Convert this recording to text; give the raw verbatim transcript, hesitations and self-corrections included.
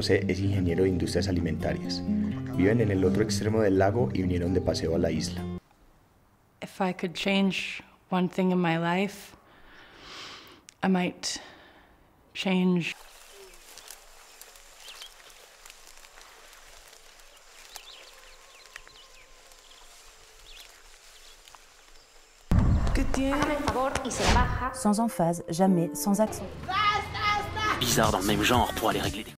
José es ingeniero de industrias alimentarias. Viven en el otro extremo del lago y vinieron de paseo a la isla. If I could change one thing in my life, I might change sans emphase, jamais, sans accent. Bizarre dans le même genre pour aller régler des...